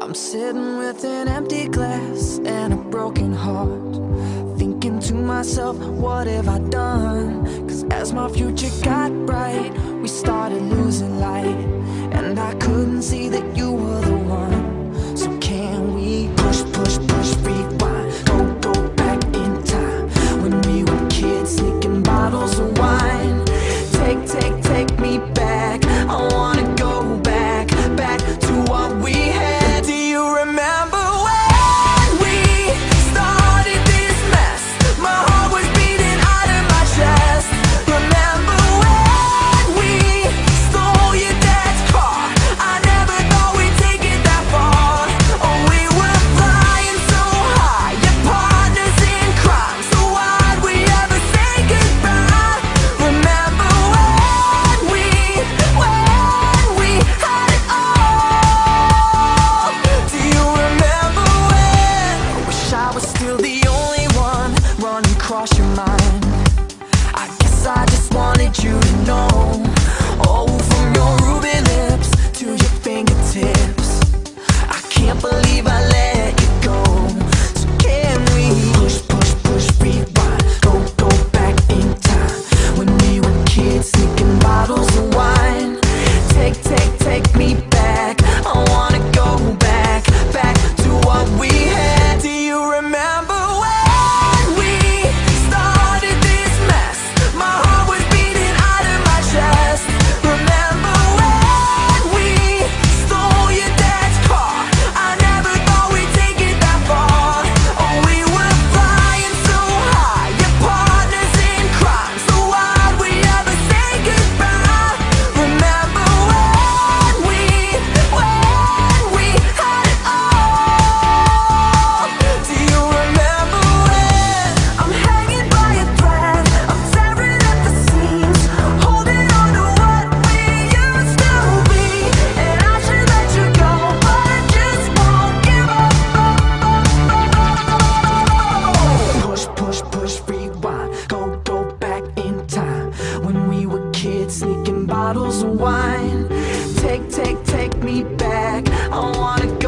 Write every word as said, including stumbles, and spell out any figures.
I'm sitting with an empty glass and a broken heart, thinking to myself, what have I done? Cause as my future got bright, we started losing light, and I couldn't see that you were the one. So can we push, push, push, rewind, go, go back in time, when we were kids sneaking bottles of wine. Take, take, take me back, I wanna go back, back to what we had. Bottles of wine, take, take, take me back. I wanna go.